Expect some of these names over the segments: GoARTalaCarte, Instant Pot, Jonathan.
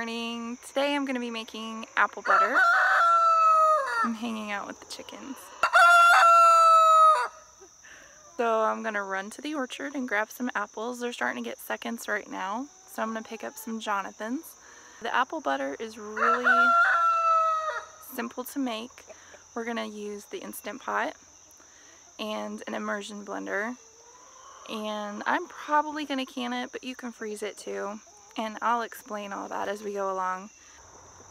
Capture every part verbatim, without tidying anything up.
morning. Today I'm going to be making apple butter. I'm hanging out with the chickens. So I'm going to run to the orchard and grab some apples. They're starting to get seconds right now, so I'm going to pick up some Jonathans. The apple butter is really simple to make. We're going to use the Instant Pot and an immersion blender. And I'm probably going to can it, but you can freeze it too. And I'll explain all that as we go along.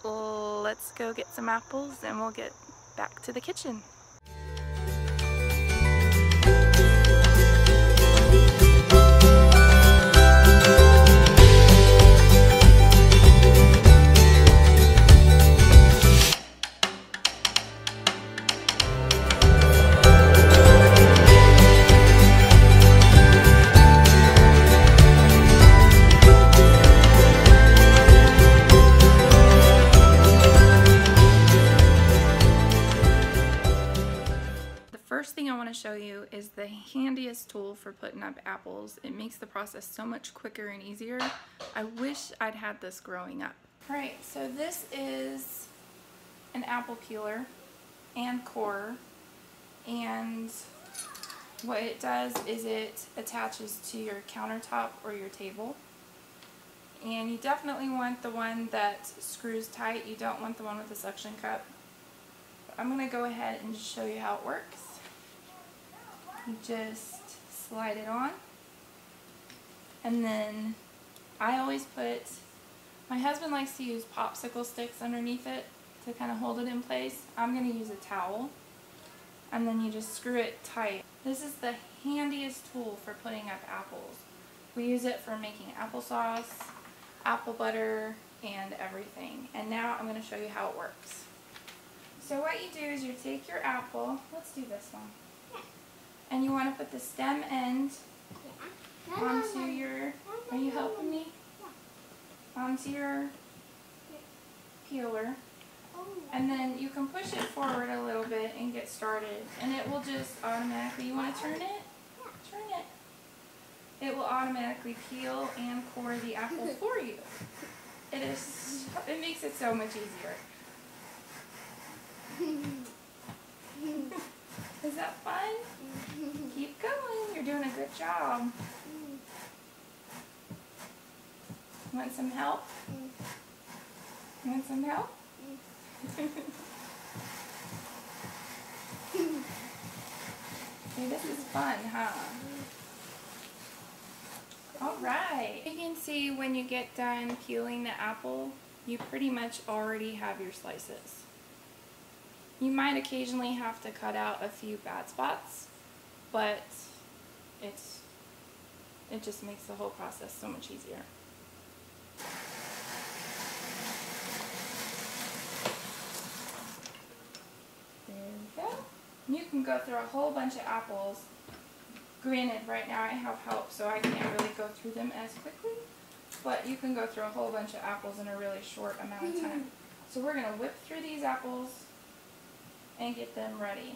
Let's go get some apples and we'll get back to the kitchen. Show you is the handiest tool for putting up apples. It makes the process so much quicker and easier. I wish I'd had this growing up. All right, so this is an apple peeler and corer, and what it does is it attaches to your countertop or your table, and you definitely want the one that screws tight. You don't want the one with the suction cup. I'm going to go ahead and just show you how it works. You just slide it on, and then I always put, my husband likes to use popsicle sticks underneath it to kind of hold it in place. I'm going to use a towel, and then you just screw it tight. This is the handiest tool for putting up apples. We use it for making applesauce, apple butter, and everything. And now I'm going to show you how it works. So what you do is you take your apple, let's do this one. And you want to put the stem end onto your, are you helping me? Onto your peeler. And then you can push it forward a little bit and get started. And it will just automatically, you want to turn it? Turn it. It will automatically peel and core the apple for you. It is, it makes it so much easier. Is that fun? Keep going. You're doing a good job. Want some help? Want some help? Hey, this is fun, huh? Alright. You can see when you get done peeling the apple, you pretty much already have your slices. You might occasionally have to cut out a few bad spots, but it's, it just makes the whole process so much easier. There we go. You can go through a whole bunch of apples. Granted, right now I have help, so I can't really go through them as quickly, but you can go through a whole bunch of apples in a really short amount of time. So we're going to whip through these apples and get them ready.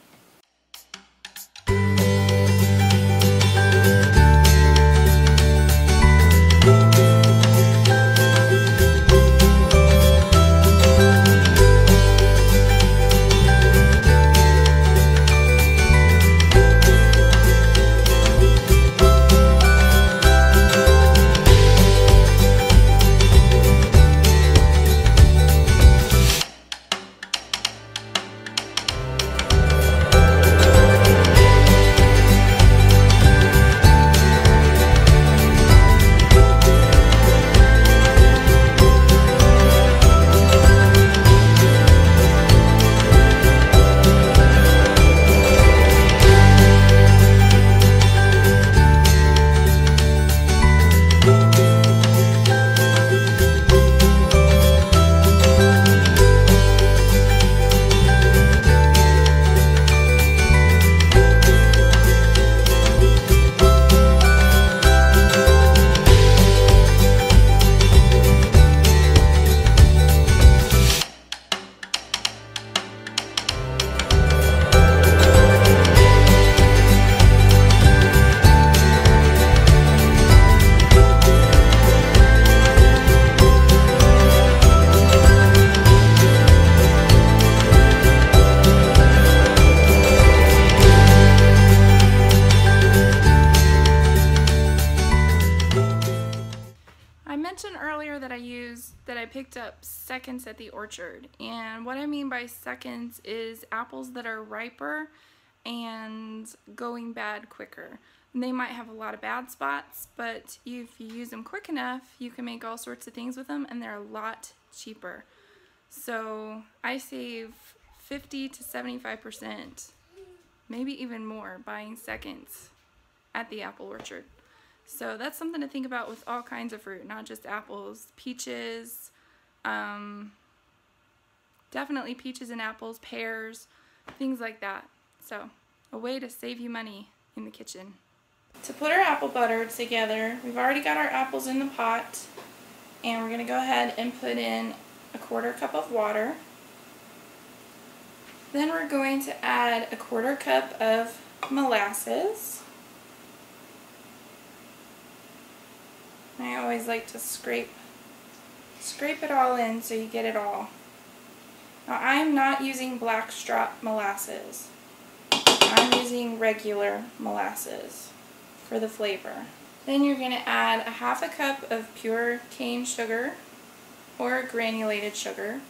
I picked up seconds at the orchard. And what I mean by seconds is apples that are riper and going bad quicker. They might have a lot of bad spots, but if you use them quick enough, you can make all sorts of things with them, and they're a lot cheaper. So I save fifty to seventy-five percent, maybe even more, buying seconds at the apple orchard. So that's something to think about with all kinds of fruit, not just apples. Peaches, um, definitely peaches and apples, pears, things like that. So a way to save you money in the kitchen. To put our apple butter together, we've already got our apples in the pot, and we're going to go ahead and put in a quarter cup of water. Then we're going to add a quarter cup of molasses. I always like to scrape scrape it all in so you get it all. Now, I'm not using blackstrap molasses. I'm using regular molasses for the flavor. Then you're going to add a half a cup of pure cane sugar or granulated sugar,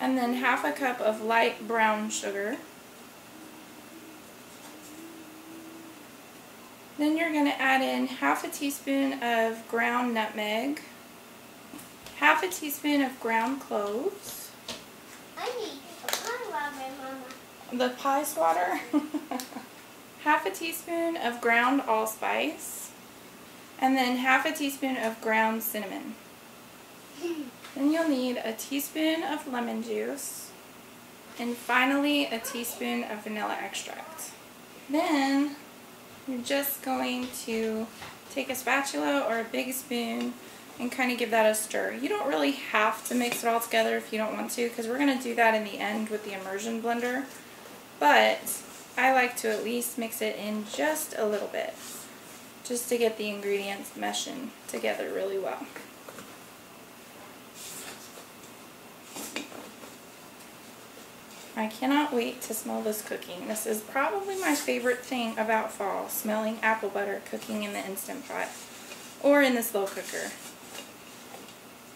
and then half a cup of light brown sugar. Then you're going to add in half a teaspoon of ground nutmeg, half a teaspoon of ground cloves. I need the pie water, Mama. The pie water? Half a teaspoon of ground allspice, and then half a teaspoon of ground cinnamon. Then you'll need a teaspoon of lemon juice, and finally a teaspoon of vanilla extract. Then you're just going to take a spatula or a big spoon and kind of give that a stir. You don't really have to mix it all together if you don't want to, because we're going to do that in the end with the immersion blender, but I like to at least mix it in just a little bit, just to get the ingredients meshing together really well. I cannot wait to smell this cooking. This is probably my favorite thing about fall, smelling apple butter cooking in the Instant Pot or in the slow cooker.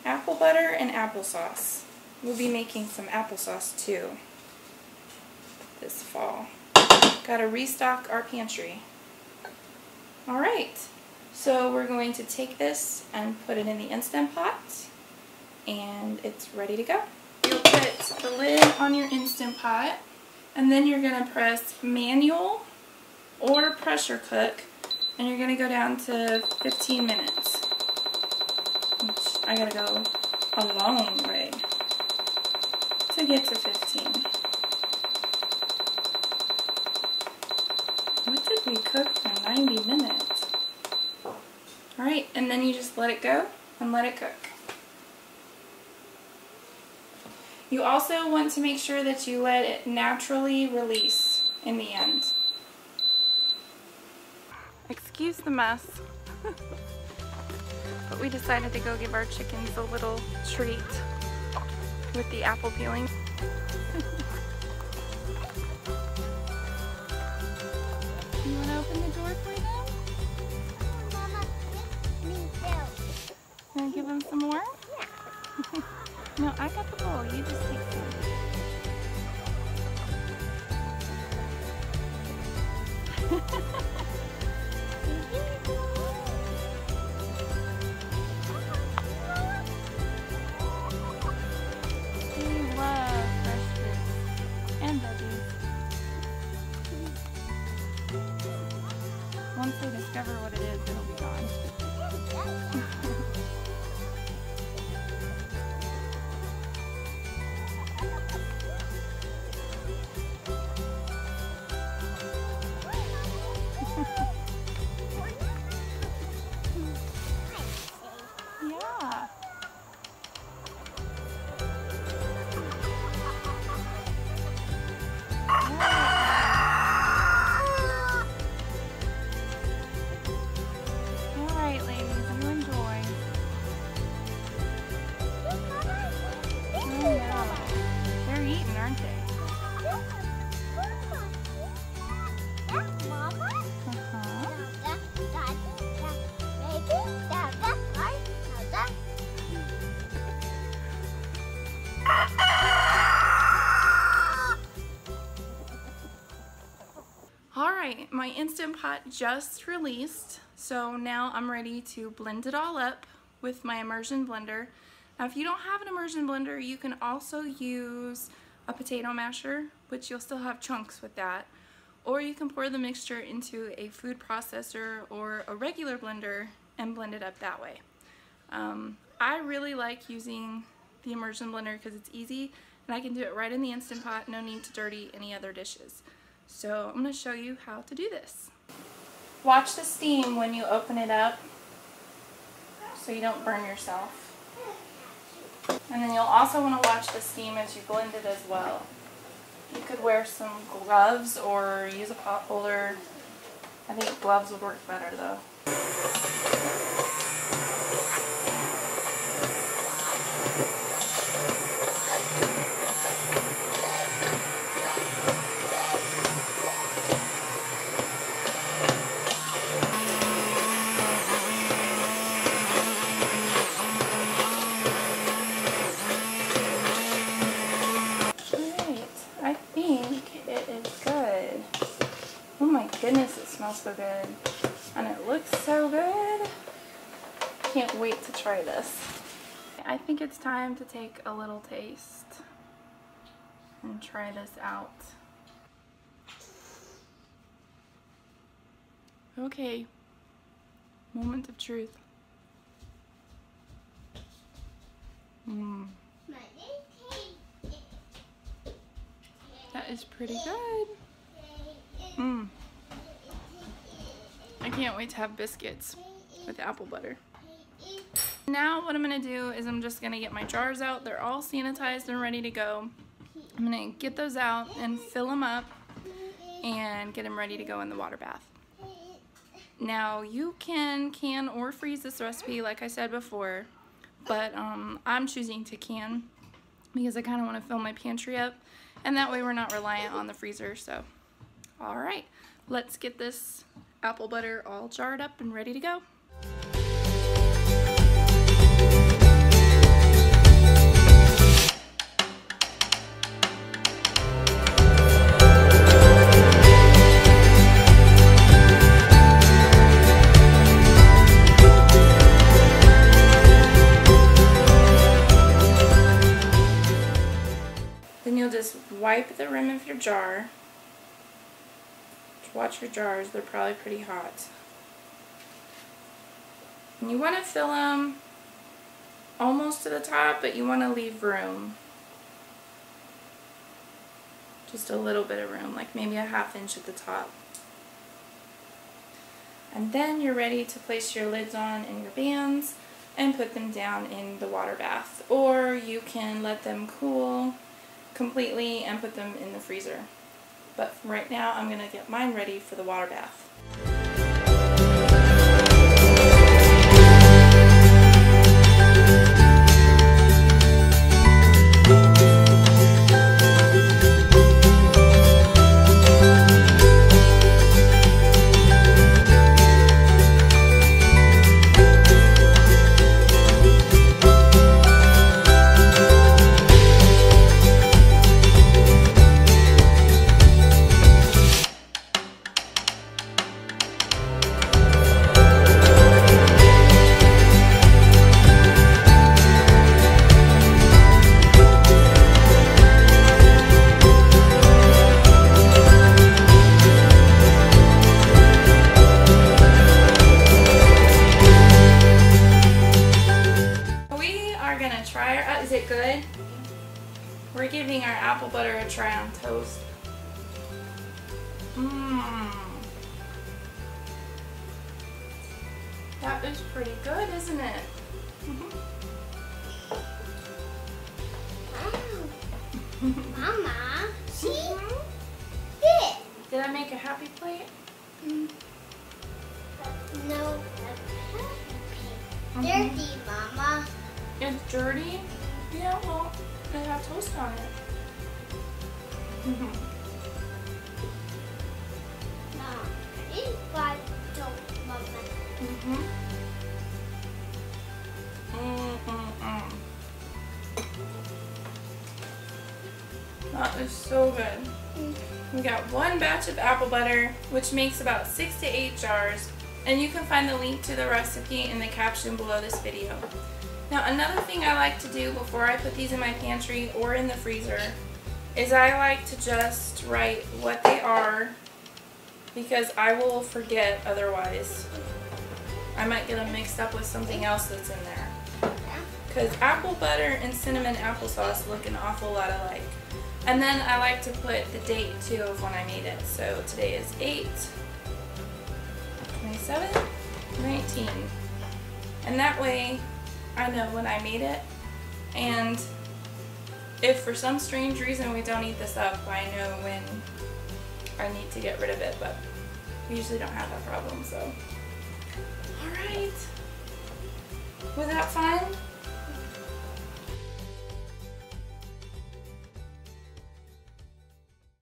Apple butter and applesauce. We'll be making some applesauce too this fall. Gotta restock our pantry. Alright, so we're going to take this and put it in the Instant Pot, and it's ready to go. You'll put the lid on your Instant Pot, and then you're going to press manual or pressure cook, and you're going to go down to fifteen minutes, which I got to go a long way to get to fifteen. What did we cook for ninety minutes? Alright, and then you just let it go and let it cook. You also want to make sure that you let it naturally release in the end. Excuse the mess, but we decided to go give our chickens a little treat with the apple peeling. You want to open the door for them? Mama, me too. Can I give them some more? Yeah. No, I got the bowl. You just take some. We love fresh fruits and veggies. Once they discover what it is, it'll be gone. Alright, my Instant Pot just released, so now I'm ready to blend it all up with my immersion blender. Now if you don't have an immersion blender, you can also use a potato masher, which you'll still have chunks with that. Or you can pour the mixture into a food processor or a regular blender and blend it up that way. Um, I really like using the immersion blender because it's easy and I can do it right in the Instant Pot, no need to dirty any other dishes. So I'm going to show you how to do this. Watch the steam when you open it up so you don't burn yourself. And then you'll also want to watch the steam as you blend it as well. You could wear some gloves or use a pot holder. I think gloves would work better though. Goodness, it smells so good and it looks so good. Can't wait to try this. I think it's time to take a little taste and try this out. Okay, moment of truth. Mm. That is pretty good. Mmm. I can't wait to have biscuits with apple butter. Now what I'm going to do is I'm just going to get my jars out. They're all sanitized and ready to go. I'm going to get those out and fill them up and get them ready to go in the water bath. Now you can can or freeze this recipe like I said before, but um, I'm choosing to can because I kind of want to fill my pantry up and that way we're not reliant on the freezer. So, alright, let's get this apple butter all jarred up and ready to go. Then you'll just wipe the rim of your jar. Watch your jars, they're probably pretty hot. And you want to fill them almost to the top, but you want to leave room. Just a little bit of room, like maybe a half inch at the top. And then you're ready to place your lids on and your bands and put them down in the water bath. Or you can let them cool completely and put them in the freezer. But right now, I'm going to get mine ready for the water bath. We're giving our apple butter a try on toast. Mmm. That is pretty good, isn't it? Mm-hmm. Wow. Mama, she did. Did I make a happy plate? Mm. No, it's dirty, mm-hmm. Mama. It's dirty? Yeah, well. I have toast on it. Mm-hmm. Mm-hmm. Mm-mm-mm. That is so good. We got one batch of apple butter, which makes about six to eight jars, and you can find the link to the recipe in the caption below this video. Now, another thing I like to do before I put these in my pantry or in the freezer is I like to just write what they are, because I will forget otherwise. I might get them mixed up with something else that's in there. Because apple butter and cinnamon applesauce look an awful lot alike. And then I like to put the date too of when I made it. So today is eight, twenty-seven, nineteen. And that way I know when I made it. And if for some strange reason we don't eat this up, I know when I need to get rid of it. But we usually don't have that problem, so. Alright. Was that fun?